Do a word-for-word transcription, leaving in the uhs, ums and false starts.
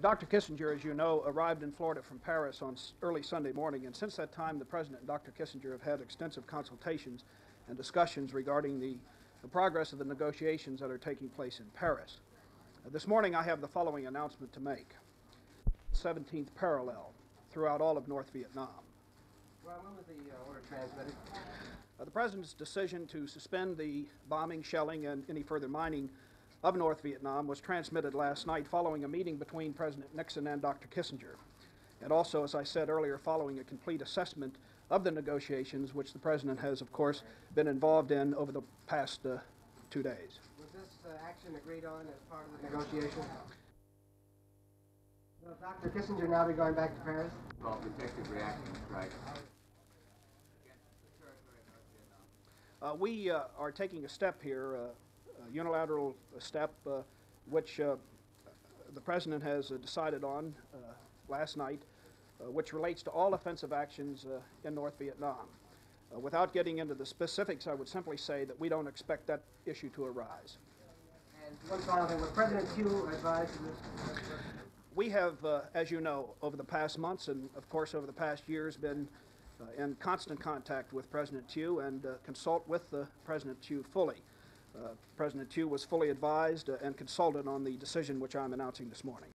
Doctor Kissinger, as you know, arrived in Florida from Paris on early Sunday morning, and since that time the President and Doctor Kissinger have had extensive consultations and discussions regarding the, the progress of the negotiations that are taking place in Paris. Uh, this morning I have the following announcement to make. seventeenth parallel throughout all of North Vietnam. Well, when was the uh, order transmitted? Uh, the President's decision to suspend the bombing, shelling, and any further mining of North Vietnam was transmitted last night following a meeting between President Nixon and Doctor Kissinger, and also, as I said earlier, following a complete assessment of the negotiations, which the President has, of course, been involved in over the past uh, two days. Was this uh, action agreed on as part of the negotiation? Will Doctor Kissinger now be going back to Paris? Well, protective reaction strike. Uh, we uh, are taking a step here. Uh, A unilateral step uh, which uh, the President has uh, decided on uh, last night, uh, which relates to all offensive actions uh, in North Vietnam. Uh, without getting into the specifics, I would simply say that we don't expect that issue to arise. And one final thing, was President Thieu advised in this? We have, uh, as you know, over the past months and, of course, over the past years, been uh, in constant contact with President Thieu and uh, consult with uh, President Thieu fully. Uh, President Thieu was fully advised uh, and consulted on the decision which I'm announcing this morning.